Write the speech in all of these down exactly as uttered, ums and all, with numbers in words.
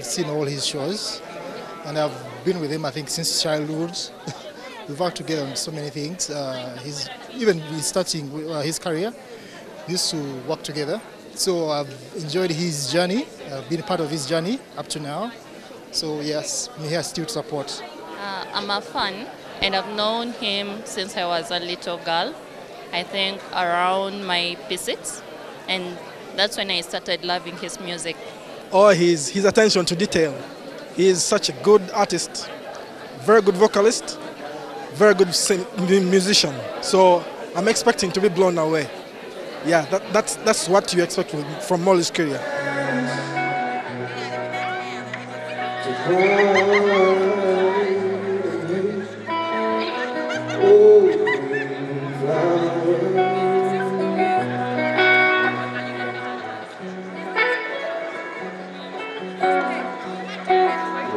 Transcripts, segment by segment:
I've seen all his shows, and I've been with him, I think, since childhood. We've worked together on so many things. Uh, he's, even starting his career, we used to work together. So I've enjoyed his journey, I've been part of his journey up to now. So yes, I'm here still to support. Uh, I'm a fan, and I've known him since I was a little girl, I think around my P six, and that's when I started loving his music. Oh, his, his attention to detail. He is such a good artist, very good vocalist, very good musician. So I'm expecting to be blown away. Yeah, that, that's, that's what you expect from Maurice Kirya.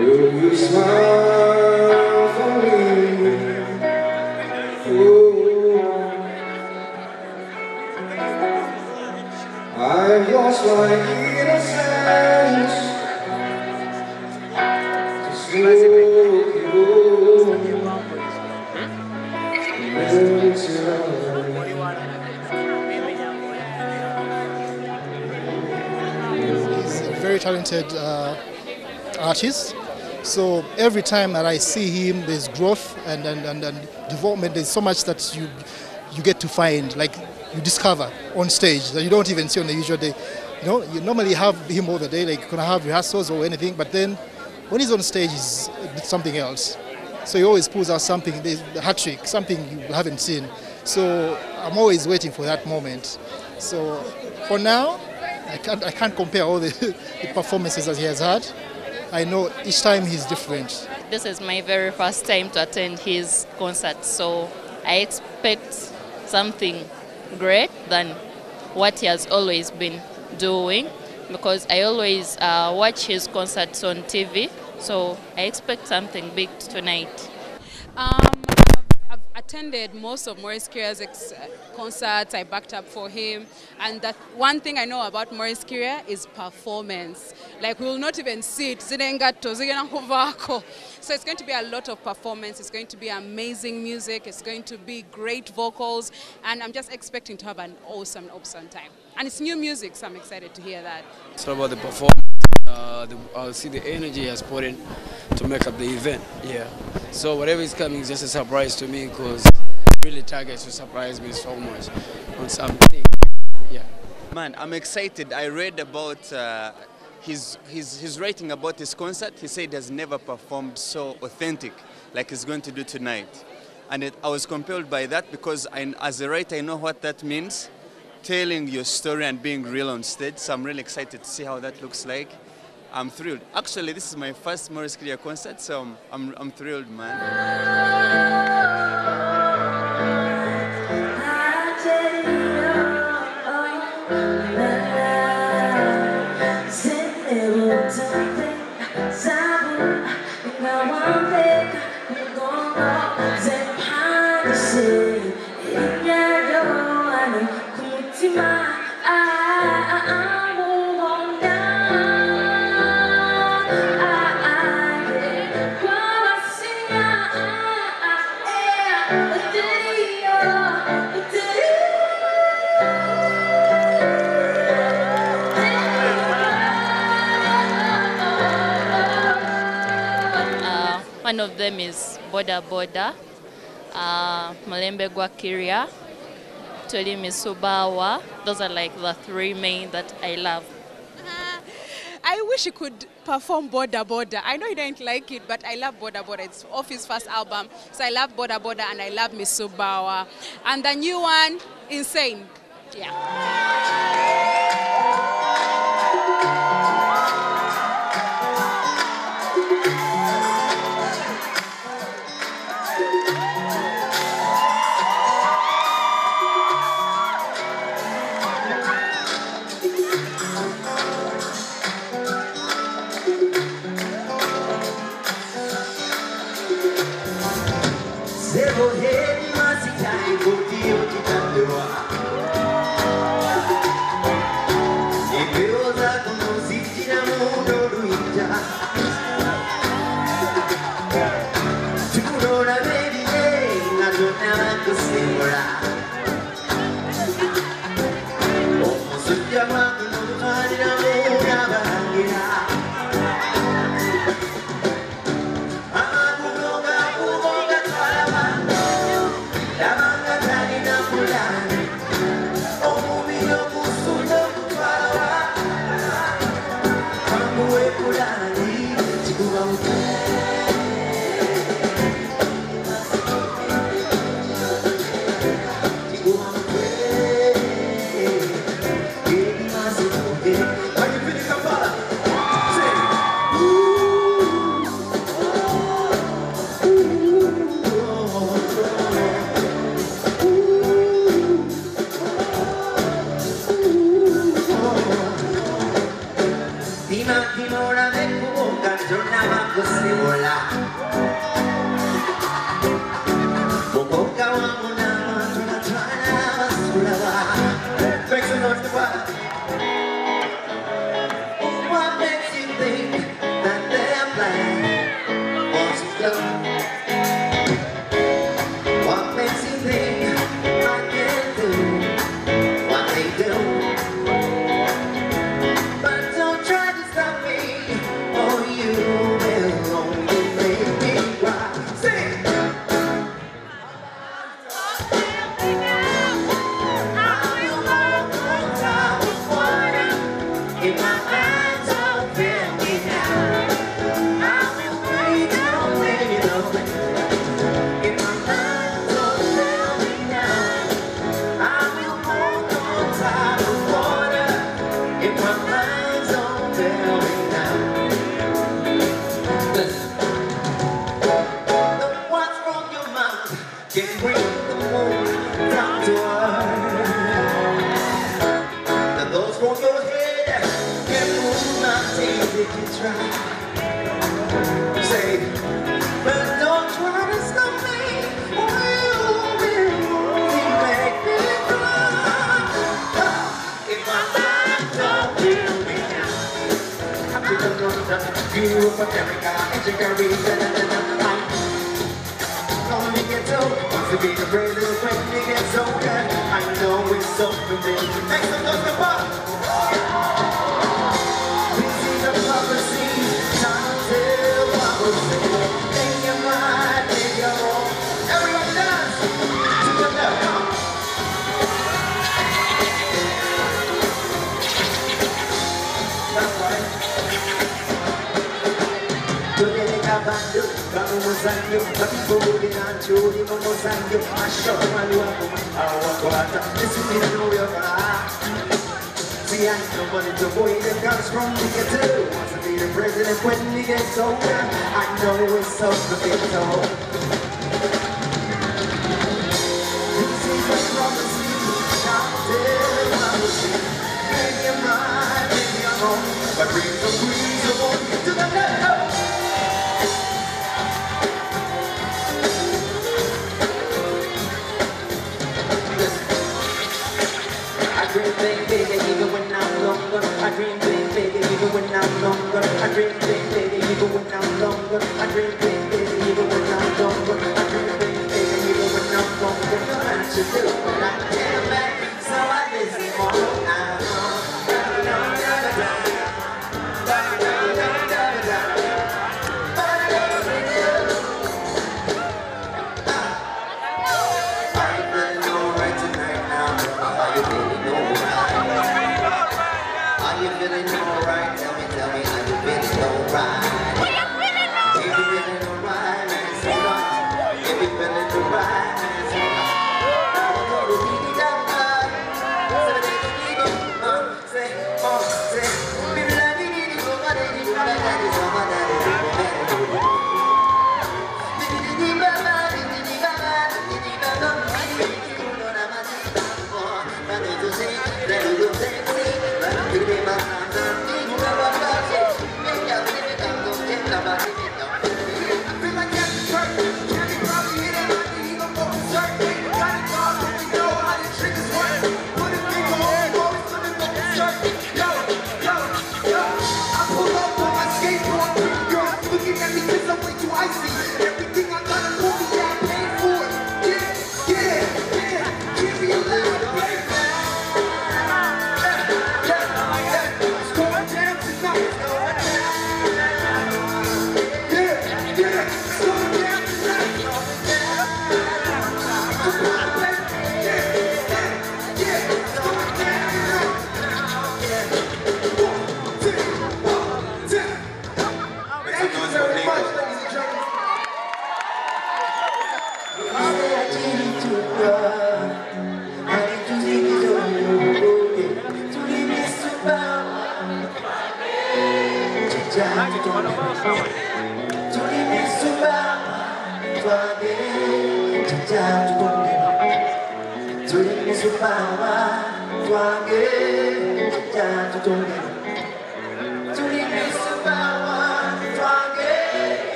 Will you smile for me? Oh, I've lost my innocence. Just look at you. He's a very talented uh, artist. So every time that I see him, there's growth and, and, and, and development. There's so much that you you get to find, like you discover on stage that you don't even see on the usual day. You know, you normally have him all the day, like you can have rehearsals or anything, but then when he's on stage, it's something else. So he always pulls out something, the hat trick, something you haven't seen. So I'm always waiting for that moment. So for now, I can't, I can't compare all the, the performances that he has had. I know each time he's different. This is my very first time to attend his concert, so I expect something great than what he has always been doing, because I always uh, watch his concerts on T V, so I expect something big tonight. Um, I've, I've attended most of Maurice Kirya's ex concerts, I backed up for him, and that one thing I know about Maurice Kirya is performance. Like, we will not even sit. So it's going to be a lot of performance. It's going to be amazing music. It's going to be great vocals. And I'm just expecting to have an awesome, awesome time. And it's new music, so I'm excited to hear that. It's all about the performance. Uh, the, I'll see the energy he has put in to make up the event. Yeah. So whatever is coming is just a surprise to me, because it really targets to surprise me so much on something. Yeah. Man, I'm excited. I read about... Uh, His, his, his writing about his concert. He said he has never performed so authentic like he's going to do tonight. And it, I was compelled by that, because I, as a writer, I know what that means, telling your story and being real on stage. So I'm really excited to see how that looks like. I'm thrilled. Actually, this is my first Maurice Kirya concert, so I'm, I'm, I'm thrilled, man. One of them is Border Border, uh, Malembe Gwakiria, Tulemesubawa. Those are like the three main that I love. Uh, I wish he could perform Border Border. I know he didn't like it, but I love Border Border. It's off his first album. So I love Border Border and I love Misubawa. And the new one, insane. Yeah. Yeah. South America, Chicory, Panama. Don't make it so, once again the brothers when they get so good. I know it's so familiar. Mexico's the pop. We see the prophecy, time till prophecy. In your mind, in your own. Everyone dance to the left. That's right. Look at it, I found you. Kamusanyo, kamusanyo, kamusanyo, kamusanyo, asho maluaku, awakwata. This is the new year. See, I ain't nobody to boy that comes from me get to. Wants to be the president when he gets older. I know it's so difficult. This is the prophecy. Not there, I will see. Make your mind, make your home. But bring the breeze of all to the left. Dream big, baby, even when I'm longer. I dream big, baby, even when I'm longer. I dream big, baby, even when I'm longer. I dream big, baby, even when I'm longer. I dream big, baby, even when I'm longer. You know what you do, but I can't back, so I busy all night.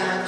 Thank you.